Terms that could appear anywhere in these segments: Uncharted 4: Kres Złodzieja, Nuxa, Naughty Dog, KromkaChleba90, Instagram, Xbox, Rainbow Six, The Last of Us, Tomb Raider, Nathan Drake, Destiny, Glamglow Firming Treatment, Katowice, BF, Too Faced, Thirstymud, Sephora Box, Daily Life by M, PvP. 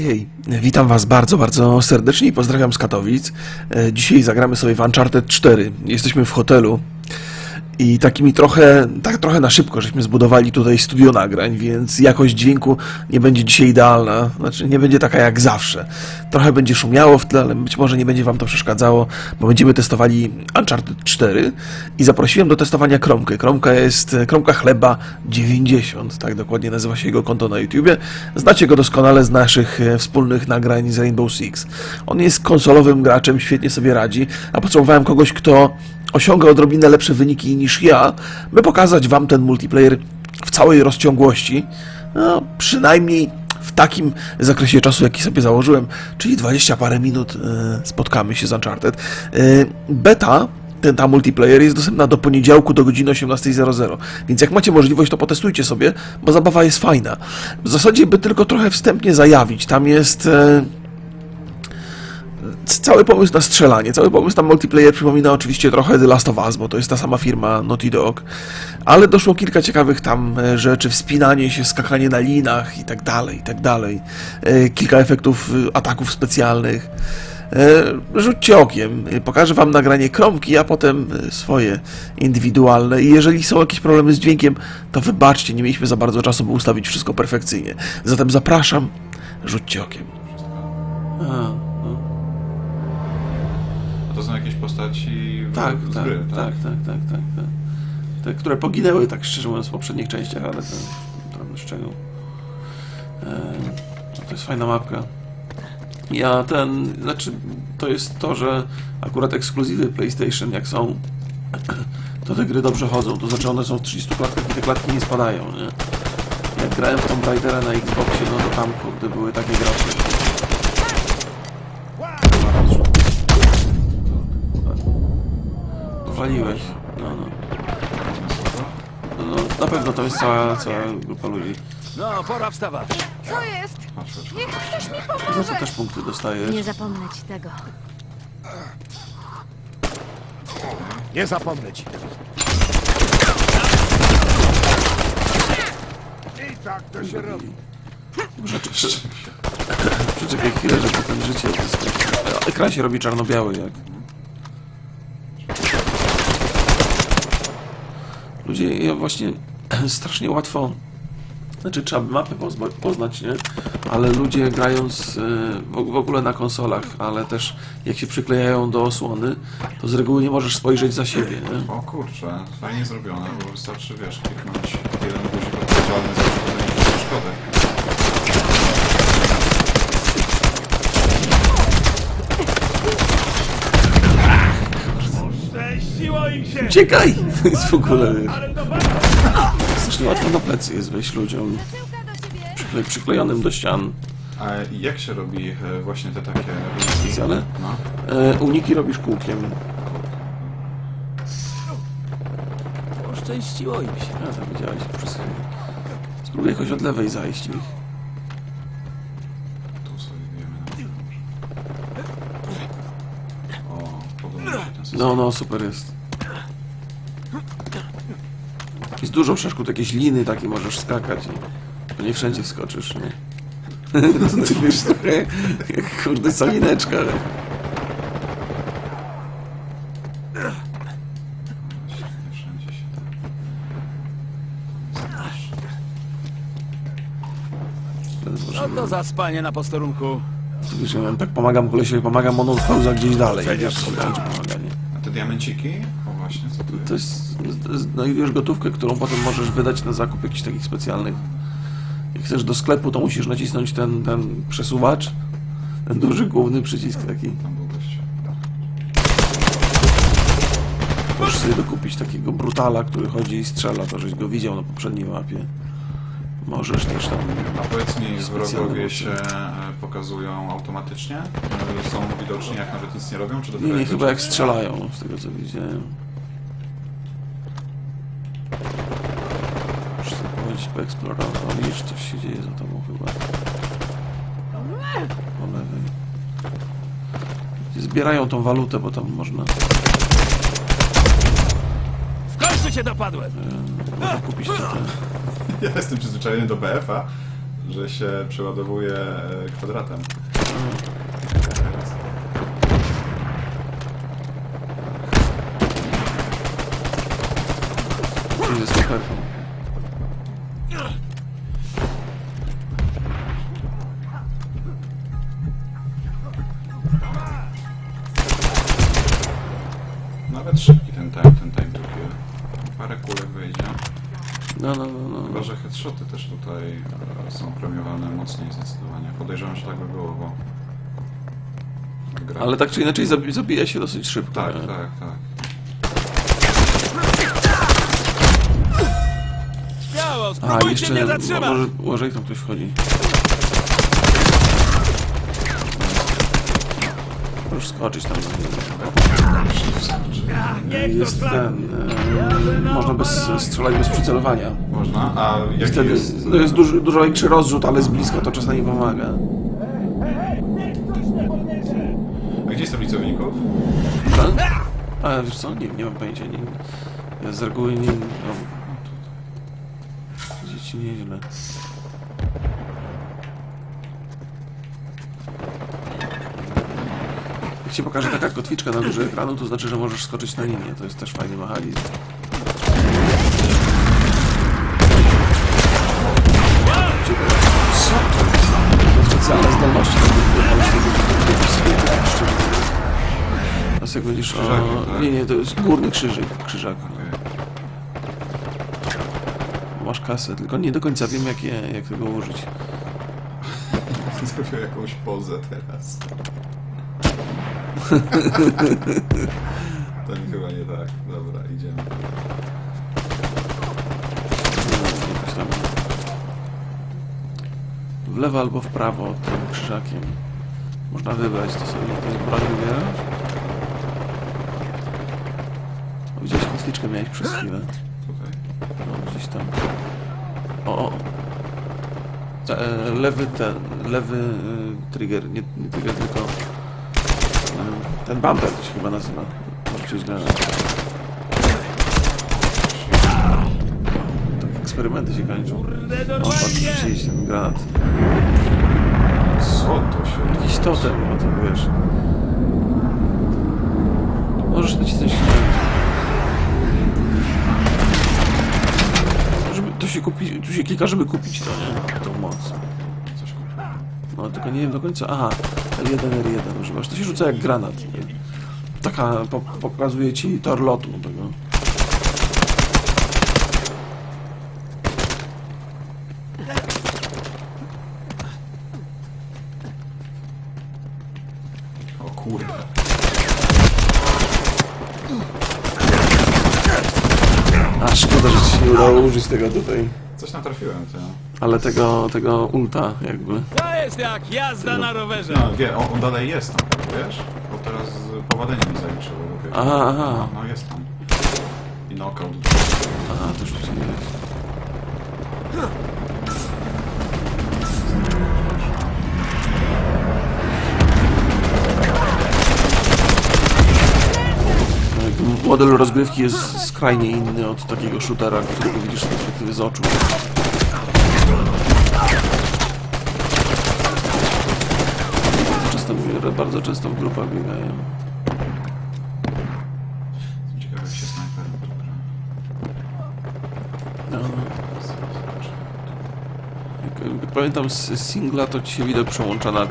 Hej, witam was bardzo, bardzo serdecznie i pozdrawiam z Katowic. Dzisiaj zagramy sobie w Uncharted 4. Jesteśmy w hotelu i trochę na szybko żeśmy zbudowali tutaj studio nagrań, więc jakość dźwięku nie będzie dzisiaj idealna, znaczy nie będzie taka jak zawsze. Trochę będzie szumiało w tle, ale być może nie będzie wam to przeszkadzało, bo będziemy testowali Uncharted 4 i zaprosiłem do testowania Kromkę. Kromka jest KromkaChleba90, tak dokładnie nazywa się jego konto na YouTubie. Znacie go doskonale z naszych wspólnych nagrań z Rainbow Six. On jest konsolowym graczem, świetnie sobie radzi, a potrzebowałem kogoś, kto osiąga odrobinę lepsze wyniki niż ja, by pokazać wam ten multiplayer w całej rozciągłości, no, przynajmniej w takim zakresie czasu, jaki sobie założyłem, czyli 20 parę minut spotkamy się z Uncharted. Beta, ta multiplayer jest dostępna do poniedziałku do godziny 18:00, więc jak macie możliwość, to potestujcie sobie, bo zabawa jest fajna. W zasadzie, by tylko trochę wstępnie zajawić, tam jest... Cały pomysł na strzelanie, cały pomysł na multiplayer przypomina oczywiście trochę The Last of Us, bo to jest ta sama firma Naughty Dog, ale doszło kilka ciekawych tam rzeczy, wspinanie się, skakanie na linach i tak dalej, i tak dalej. Kilka efektów ataków specjalnych. Rzućcie okiem, pokażę wam nagranie Kromki, a potem swoje indywidualne i jeżeli są jakieś problemy z dźwiękiem, to wybaczcie, nie mieliśmy za bardzo czasu, by ustawić wszystko perfekcyjnie. Zatem zapraszam, rzućcie okiem. To są jakieś postaci z gry, tak. Te, które poginęły, tak szczerze mówiąc, w poprzednich częściach, ale tam z czego. To jest fajna mapka. To jest to, że akurat ekskluzywy PlayStation, jak są, to te gry dobrze chodzą. To znaczy, one są w 30 klatkach i te klatki nie spadają, nie? Jak grałem w Tomb Raidera na Xboxie, no to tam, kurde, były takie gracze. No, na pewno to jest cała grupa ludzi. No, pora wstawać. Co jest? Niech ktoś mi pomoże. No, też punkty dostajesz. Nie zapomnę ci tego. Nie zapomnę ci. I tak to się robi. Przeczekaj chwilę, że potem życie jest... Ekran się robi czarno-biały jak... Ludzie właśnie strasznie łatwo, znaczy trzeba by mapę poznać, nie? Ale ludzie grając w ogóle na konsolach, ale też jak się przyklejają do osłony, to z reguły nie możesz spojrzeć za siebie, nie? O kurczę, fajnie zrobione, bo wystarczy, wiesz, kliknąć jeden guzik odpowiedzialny za szkodę. Uciekaj! To jest w ogóle... Strasznie łatwo na plecy jest wejść ludziom przyklejonym do ścian. A jak się robi właśnie te takie... Specjalne? No. Uniki robisz kółkiem. Oszczęściło im się. A, tak widziałeś. Spróbuj jakoś od lewej zajść. No, super jest. Jest dużo przeszkód, jakieś liny takie możesz skakać. Bo nie wszędzie wskoczysz, nie? No ty wiesz, trochę jak kurde salineczka. Co to za spanie na posterunku? Ty wiesz, ja mam tak pomagam kolesiowi, pomagam, on odpełza gdzieś dalej. Diamenciki? O właśnie, co tu jest? To jest... Znajdujesz gotówkę, którą potem możesz wydać na zakup jakichś takich specjalnych. Jak chcesz do sklepu, to musisz nacisnąć ten przesuwacz. Ten duży, główny przycisk taki. Możesz sobie dokupić takiego brutala, który chodzi i strzela, to żeś go widział na poprzedniej mapie. Możesz też tam... A powiedz mi, wrogowie się pokazują automatycznie? Są widoczni, jak nawet nic nie robią? Czy nie, chyba jak strzelają, z tego co widziałem. Muszę sobie powiedzieć po eksploratorii, widzisz, coś się dzieje za tobą chyba. Po lewej. Zbierają tą walutę, bo tam można... W końcu się dopadłem! Można kupić tutaj. Ja jestem przyzwyczajony do BF-a, że się przeładowuje kwadratem. Nawet szybki ten time drugi. Parę kulek wejdzie. No. Chyba, że headshoty też tutaj są premiowane mocniej zdecydowanie. Podejrzewam, że tak by było, bo... Gra. Ale tak czy inaczej zabija się dosyć szybko. Tak, nie? tak. A, jeszcze mnie zatrzyma! Może ich tam ktoś wchodzi. Możesz skoczyć tam. Jest ten... można strzelać bez przycelowania. Można? A jak wtedy jest... No jest dużo większy rozrzut, ale z bliska to czasami pomaga. A gdzie jest tablica wyników? A wiesz co? Nie mam pojęcia. Ja z reguły nie... Nieźle. Jak ci pokażę taka kotwiczka na górze ekranu, to znaczy, że możesz skoczyć na linię. To jest też fajny mechanizm. Co to jest? To specjalne zdolności. Teraz jak będziesz... O... Nie, to jest górny krzyżak. Masz kasę, tylko nie do końca wiem, jak tego użyć. Zrobię jakąś pozę teraz. To mi chyba nie tak. Dobra, idziemy. W lewo albo w prawo tym krzyżakiem. Można wybrać, to sobie broń wybierasz. Widziałeś kotwiczkę, miałeś przez chwilę. No, gdzieś tam. O! Lewy trigger, nie trigger, tylko... ten bumper to się chyba nazywa. Takie eksperymenty się kończą. O, patrz, ten granat. Co to się... Jakiś totem, o tym wiesz. Możesz nacisnąć... Tu się klika, żeby kupić to, nie? Tą moc. Coś kupię. No, tylko nie wiem do końca... Aha, L1, używasz. To się rzuca jak granat, nie? Taka... pokazuje ci tor lotu tego. O kurwa. A szkoda, że ci się nie udało użyć tego tutaj. Coś tam trafiłem, to. Ale tego ulta jakby. To jest jak jazda na rowerze. No wie, on dalej jest tam, wiesz? Bo teraz powalenie mi zaliczyło. Aha. No jest tam. I knockout. Aha, też już nie jest. Model rozgrywki jest skrajnie inny od takiego shootera, którego widzisz z perspektywy z oczu. Bardzo często w grupach biegają. Ciekawe, jak się snajper dobra. Jak pamiętam z singla, to ci się widok przełącza na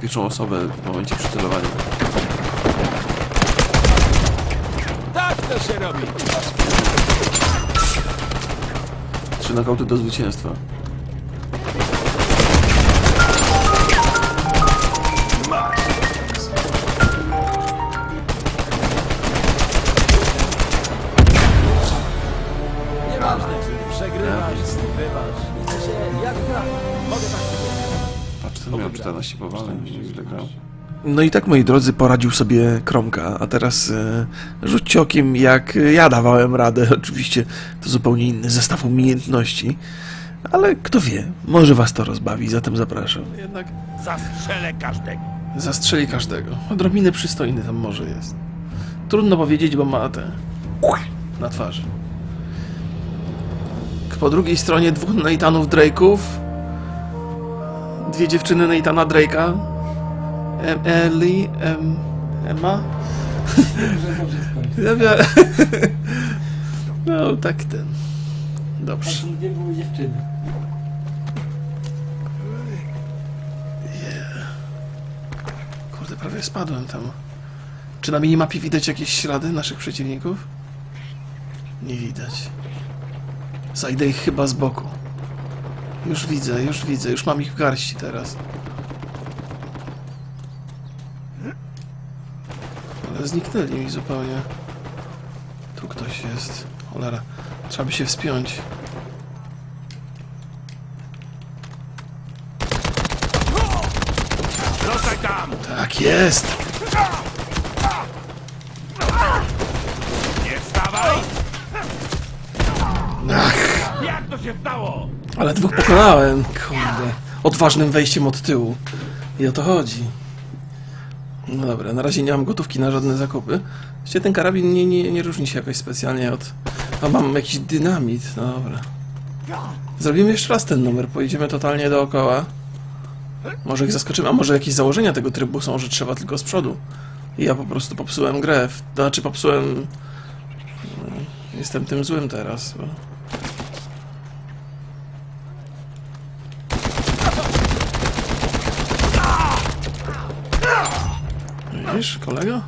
pierwszą osobę w momencie przycelowania. Co się robi? 3 nokauty do zwycięstwa. Nieważne, czy przegrywasz, zdobywasz. Widzę się jak gra. Mogę tak sobie. Patrz, to miał 14 powaleń, źle grał. No i tak, moi drodzy, poradził sobie Kromka, a teraz rzućcie okiem, jak ja dawałem radę. Oczywiście to zupełnie inny zestaw umiejętności, ale kto wie, może was to rozbawi, zatem zapraszam. Jednak zastrzelę każdego. Zastrzeli każdego. Odrobinę przystojny tam może jest. Trudno powiedzieć, bo ma te... na twarzy. Po drugiej stronie 2 Nathanów Drake'ów dwie dziewczyny Nathana Drake'a. Ellie... Emma? Dobrze, no, tak ten... Dobrze. A gdzie były dziewczyny? Yeah. Kurde, prawie spadłem tam. Czy na minimapie widać jakieś ślady naszych przeciwników? Nie widać. Zajdę ich chyba z boku. Już widzę. Już mam ich w garści teraz. Ale zniknęli mi zupełnie. Tu ktoś jest. Cholera. Trzeba by się wspiąć. Tak jest! Nie wstawaj! Ach! Jak to się stało? Ale dwóch pokonałem, kurde. Odważnym wejściem od tyłu. I o to chodzi. No dobra, na razie nie mam gotówki na żadne zakupy. Właściwie ten karabin nie różni się jakoś specjalnie od... A mam jakiś dynamit, no dobra. Zrobimy jeszcze raz ten numer, pojedziemy totalnie dookoła. Może ich zaskoczymy, a może jakieś założenia tego trybu są, że trzeba tylko z przodu. I ja po prostu popsułem grę, znaczy popsułem... Jestem tym złym teraz, bo... Widzisz, kolego?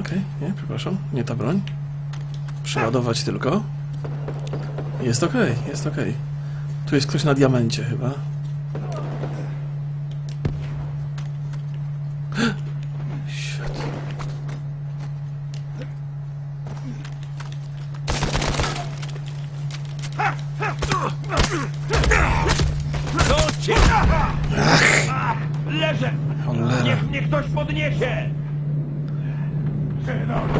Okej, nie, przepraszam, nie ta broń. Przeładować tylko. Jest okej, jest okej. Tu jest ktoś na diamencie chyba. Shit. Ach! Leżę! Niech ktoś podniesie!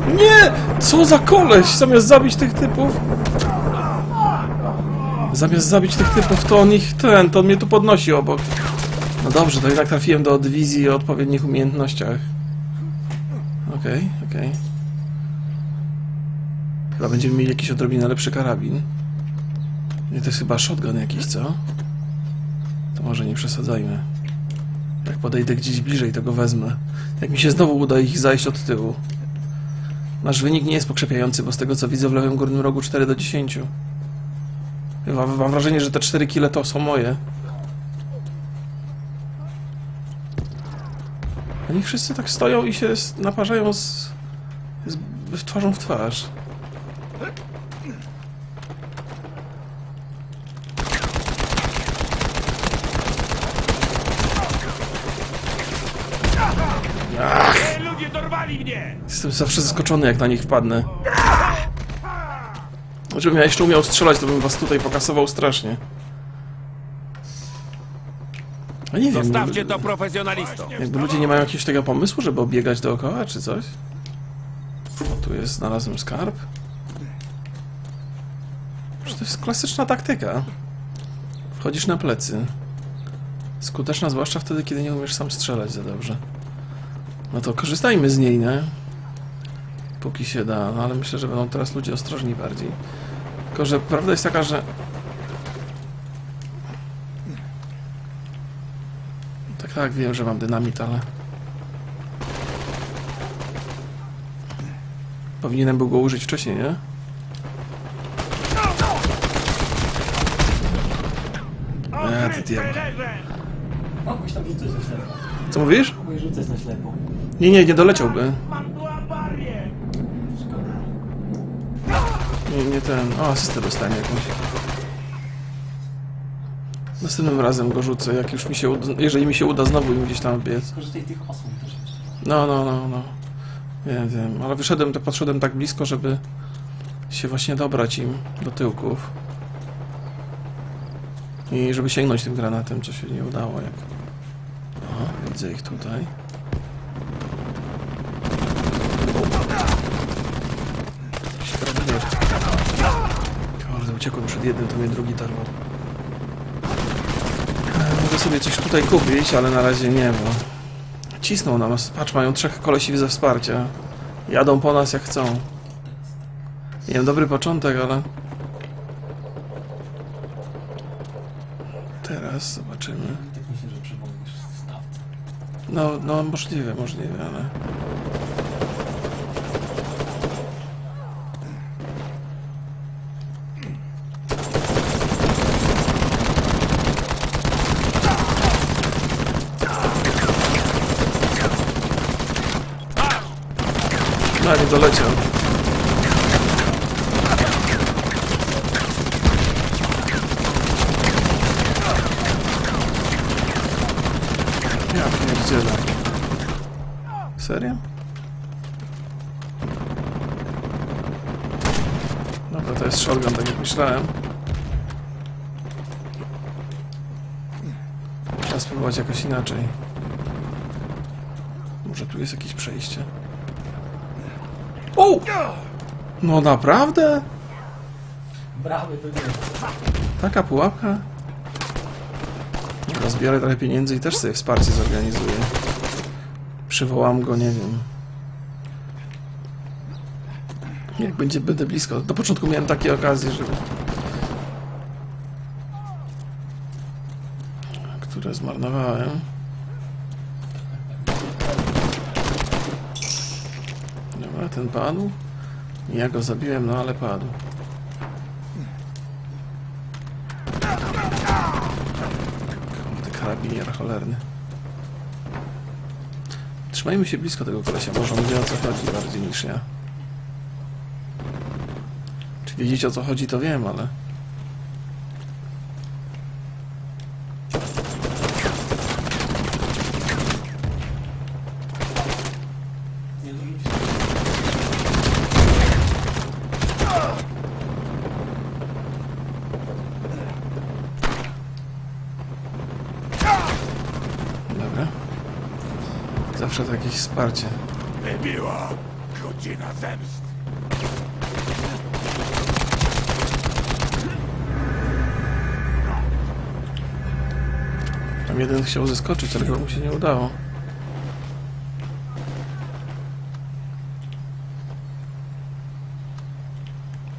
Nie! Co za koleś! Zamiast zabić tych typów, to on ich to on mnie tu podnosi obok. No dobrze, to jednak trafiłem do dywizji o odpowiednich umiejętnościach. Okej. Chyba będziemy mieli jakiś odrobinę lepszy karabin. Nie, to jest chyba shotgun jakiś, co? To może nie przesadzajmy. Jak podejdę gdzieś bliżej, to go wezmę. Jak mi się znowu uda ich zajść od tyłu. Nasz wynik nie jest pokrzepiający, bo z tego co widzę w lewym górnym rogu 4 do 10. Mam wrażenie, że te 4 kile to są moje. Oni wszyscy tak stoją i się naparzają z twarzą w twarz. Ach! Ludzie dorwali mnie! Jestem zawsze zaskoczony, jak na nich wpadnę. Żebym ja jeszcze umiał strzelać, to bym was tutaj pokasował strasznie. A nie wiem, zostawcie to profesjonalistom. Jakby ludzie nie mają jakiegoś tego pomysłu, żeby obiegać dookoła, czy coś? O, tu jest, znalazłem skarb. To jest klasyczna taktyka. Wchodzisz na plecy. Skuteczna, zwłaszcza wtedy, kiedy nie umiesz sam strzelać za dobrze. No to korzystajmy z niej, nie? Póki się da, no ale myślę, że będą teraz ludzie ostrożni bardziej. Tylko, że prawda jest taka, że... Tak, wiem, że mam dynamit, ale... Powinienem był go użyć wcześniej, nie? Ty diabł. Co mówisz? Nie doleciałby. Nie ten... O, asystę dostanie jakąś. Następnym razem go rzucę, jak już mi się uda... Jeżeli mi się uda znowu im gdzieś tam biec. No. Nie wiem, ale wyszedłem, to podszedłem tak blisko, żeby się właśnie dobrać im do tyłków. I żeby sięgnąć tym granatem, co się nie udało jak... O, widzę ich tutaj. Uciekłem przed jednym, to mnie drugi tarwał. Mogę sobie coś tutaj kupić, ale na razie nie, bo... Cisną na nas. Patrz, mają 3 kolesi ze wsparcia. Jadą po nas jak chcą. Nie wiem, dobry początek, ale... zaraz zobaczymy. No, no możliwe, możliwe, ale... No, nie doleciał. Ja pierdzielę. Serio? Dobra, to jest shotgun, tak jak myślałem. Trzeba spróbować jakoś inaczej. Może tu jest jakieś przejście. O! No naprawdę? Brawy to nie. Taka pułapka? Dobra, zbiorę trochę pieniędzy i też sobie wsparcie zorganizuję. Przywołam go, nie wiem. Jak będzie, będę blisko. Do początku miałem takie okazje, żeby... które zmarnowałem. Ten padł? Ja go zabiłem, no ale padł. Ten karabinier cholerny. Trzymajmy się blisko tego kolesia, może on wie o co chodzi bardziej niż ja. Czy wiedzieć o co chodzi, to wiem, ale... Zawsze to jakieś wsparcie. Wybiła godzina zemsty. Tam jeden chciał zeskoczyć, ale mu się nie udało.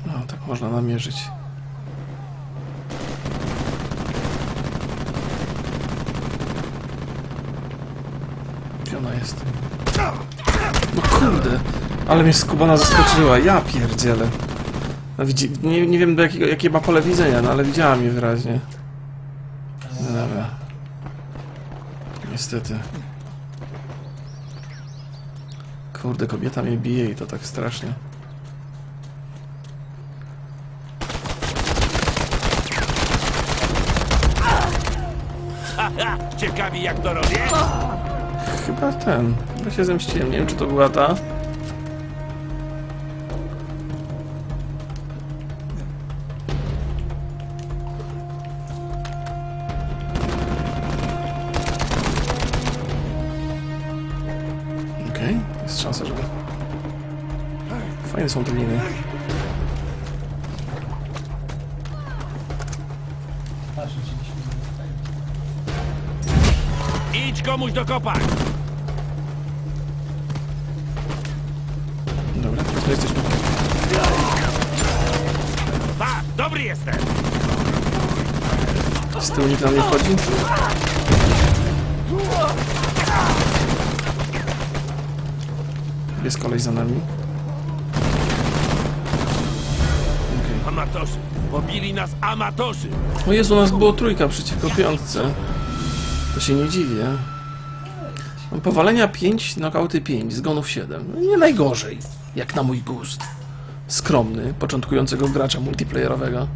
No, tak można namierzyć. Jest. No kurde, ale mnie skubana zaskoczyła, ja pierdzielę. No, nie wiem do jakie ma pole widzenia, no ale widziałam je wyraźnie. No dobra. Niestety. Kurde, kobieta mnie bije i to tak strasznie. Ciekawi jak to robię? Chyba ten. Chyba się zemściłem. Nie wiem, czy to była ta. Okej, jest szansa, żeby... Fajne są te liny. Idź komuś do kopać! Jesteś tu. Pa, dobry jestem! Z tyłu nikt na mnie wchodzi? Jest kolej za nami. Okay. Amatorzy! Pobili nas amatorzy! O Jezu, nas było trójka przeciwko piątce. To się nie dziwię. Powalenia 5, nokauty 5, zgonów 7. Nie najgorzej. Jak na mój gust. Skromny, początkującego gracza multiplayerowego.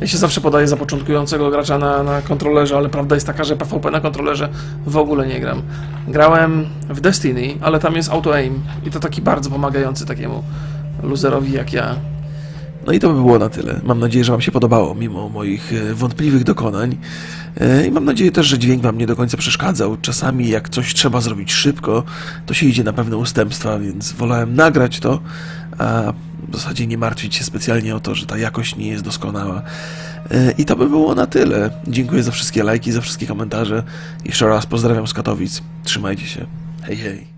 Ja się zawsze podaję za początkującego gracza na kontrolerze, ale prawda jest taka, że PvP na kontrolerze w ogóle nie gram. Grałem w Destiny, ale tam jest auto-aim i to taki bardzo pomagający takiemu loserowi jak ja. No i to by było na tyle. Mam nadzieję, że wam się podobało, mimo moich wątpliwych dokonań. I mam nadzieję też, że dźwięk wam nie do końca przeszkadzał. Czasami jak coś trzeba zrobić szybko, to się idzie na pewne ustępstwa, więc wolałem nagrać to, a w zasadzie nie martwić się specjalnie o to, że ta jakość nie jest doskonała. I to by było na tyle. Dziękuję za wszystkie lajki, za wszystkie komentarze. Jeszcze raz pozdrawiam z Katowic. Trzymajcie się. Hej, hej.